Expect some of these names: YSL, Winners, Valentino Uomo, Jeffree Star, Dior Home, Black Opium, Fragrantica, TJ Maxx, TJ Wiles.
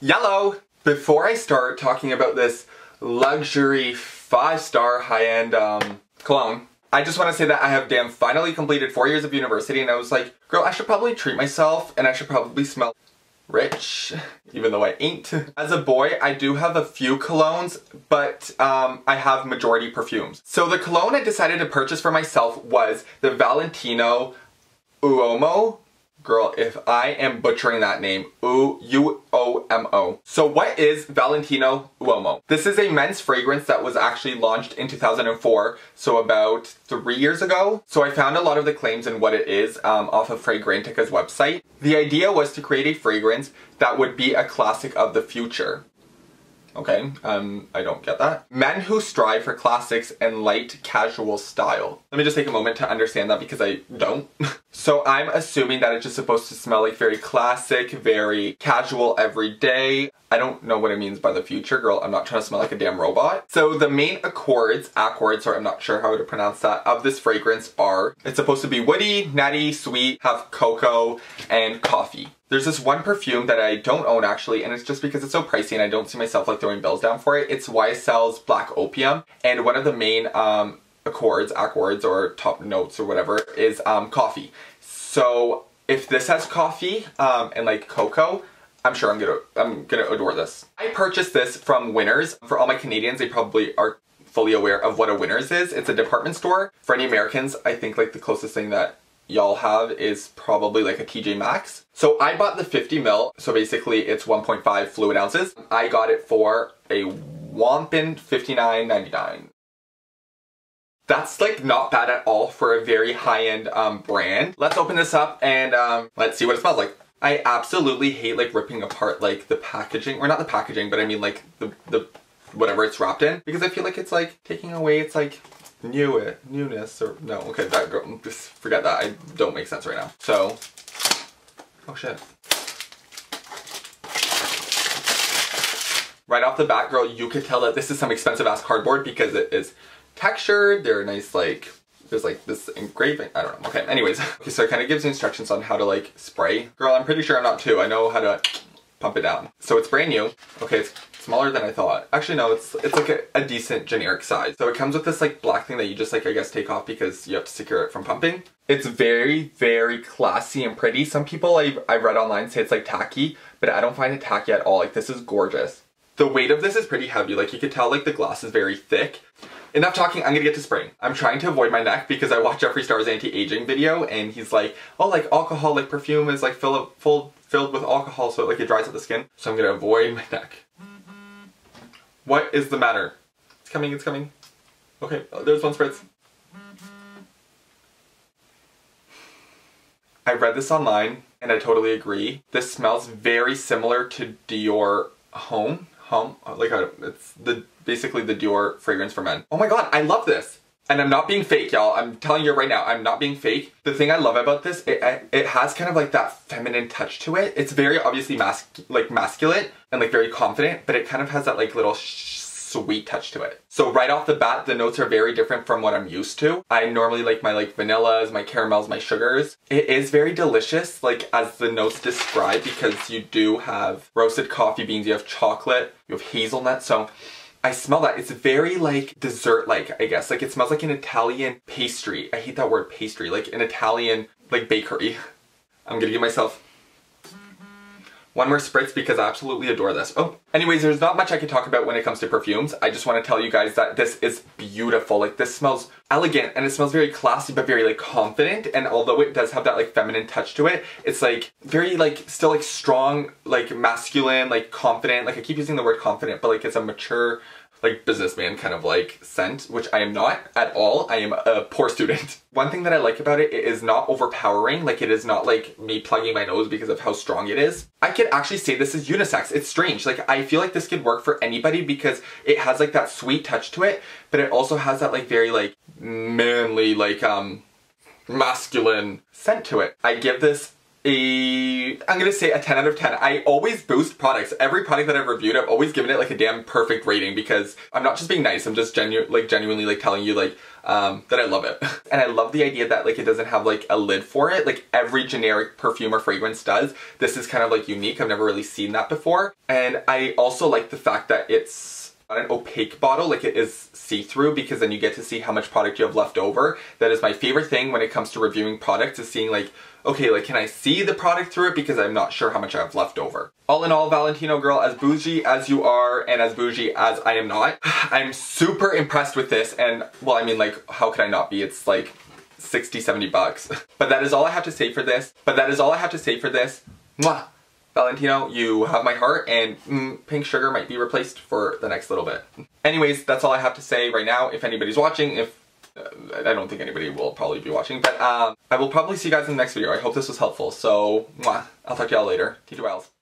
Yellow! Before I start talking about this luxury 5-star high-end cologne, I just want to say that I have damn finally completed 4 years of university, and I was like, girl, I should probably treat myself, and I should probably smell rich, even though I ain't. As a boy, I do have a few colognes, but I have majority perfumes. So the cologne I decided to purchase for myself was the Valentino Uomo. Girl, if I am butchering that name, U-O-M-O. So what is Valentino Uomo? This is a men's fragrance that was actually launched in 2004, so about 3 years ago. So I found a lot of the claims and what it is off of Fragrantica's website. The idea was to create a fragrance that would be a classic of the future. Okay, I don't get that. Men who strive for classics and light casual style. Let me just take a moment to understand that because I don't. So I'm assuming that it's just supposed to smell like very classic, very casual everyday. I don't know what it means by the future, girl. I'm not trying to smell like a damn robot. So the main accords, or I'm not sure how to pronounce that, of this fragrance are, it's supposed to be woody, nutty, sweet, have cocoa, and coffee. There's this one perfume that I don't own actually, and it's just because it's so pricey and I don't see myself like throwing bills down for it. It's YSL's Black Opium, and one of the main accords or top notes or whatever is coffee. So if this has coffee and like cocoa, I'm sure I'm gonna adore this. I purchased this from Winners. For all my Canadians, they probably are fully aware of what a Winners is. It's a department store. For any Americans, I think like the closest thing that y'all have is probably like a TJ Maxx. So I bought the 50 ml, so basically it's 1.5 fluid ounces. I got it for a whopping $59.99. That's like not bad at all for a very high-end brand. Let's open this up and let's see what it smells like. I absolutely hate like ripping apart like the packaging, or not the packaging, but I mean like the whatever it's wrapped in, because I feel like it's like taking away its like newness, or no, okay, that girl, just forget that. I don't make sense right now. So, oh shit. Right off the bat, girl, you could tell that this is some expensive ass cardboard because it is textured. They're nice, like, there's like this engraving, I don't know. Okay, anyways. Okay, so it kind of gives you instructions on how to like spray. Girl, I'm pretty sure I'm not too. I know how to pump it down. So it's brand new. Okay, it's smaller than I thought. Actually, no, it's like a decent generic size. So it comes with this like black thing that you just like, I guess, take off because you have to secure it from pumping. It's very, very classy and pretty. Some people I've read online say it's like tacky, but I don't find it tacky at all. Like, this is gorgeous. The weight of this is pretty heavy. Like, you could tell like the glass is very thick. Enough talking, I'm gonna get to spraying. I'm trying to avoid my neck because I watched Jeffree Star's anti-aging video and he's like, oh, like alcohol, like perfume is like filled with alcohol, so like it dries out the skin. So I'm gonna avoid my neck. What is the matter? It's coming, it's coming. Okay, oh, there's one spritz. I read this online and I totally agree. This smells very similar to Dior Home, like it's basically the Dior fragrance for men. Oh my god, I love this! And I'm not being fake, y'all. I'm telling you right now, I'm not being fake. The thing I love about this, it has kind of like that feminine touch to it. It's very obviously masculine and like very confident, but it kind of has that like little sweet touch to it. So right off the bat, the notes are very different from what I'm used to. I normally like my like vanillas, my caramels, my sugars. It is very delicious, like as the notes describe, because you do have roasted coffee beans, you have chocolate, you have hazelnut, so I smell that. It's very like dessert-like, I guess. Like it smells like an Italian pastry. I hate that word pastry, like an Italian like bakery. I'm gonna give myself one more spritz because I absolutely adore this. Oh, anyways, there's not much I can talk about when it comes to perfumes. I just want to tell you guys that this is beautiful. Like this smells elegant and it smells very classy, but very like confident. And although it does have that like feminine touch to it, it's like very like still like strong, like masculine, like confident. Like I keep using the word confident, but like it's a mature, like businessman kind of like scent, which I am not at all. I am a poor student. One thing that I like about it, it is not overpowering. Like it is not like me plugging my nose because of how strong it is. I could actually say this is unisex. It's strange. Like I feel like this could work for anybody because it has like that sweet touch to it, but it also has that like very like manly, like masculine scent to it. I give this I'm gonna say a 10 out of 10. I always boost products. Every product that I've reviewed, I've always given it like a damn perfect rating because I'm not just being nice, I'm just genuinely like telling you like that I love it. And I love the idea that like it doesn't have like a lid for it. Like every generic perfume or fragrance does. This is kind of like unique. I've never really seen that before. And I also like the fact that it's not an opaque bottle, like it is see-through, because then you get to see how much product you have left over. That is my favorite thing when it comes to reviewing products, is seeing like, okay, like can I see the product through it, because I'm not sure how much I have left over. All in all, Valentino girl, as bougie as you are and as bougie as I am not, I'm super impressed with this. And well, I mean, like how could I not be? It's like 60, 70 bucks. But that is all I have to say for this. Mwah! Valentino, you have my heart, and pink sugar might be replaced for the next little bit. Anyways, that's all I have to say right now. If anybody's watching, if I don't think anybody will probably be watching, but I will probably see you guys in the next video. I hope this was helpful. So, mwah. I'll talk to y'all later. TJ Wiles.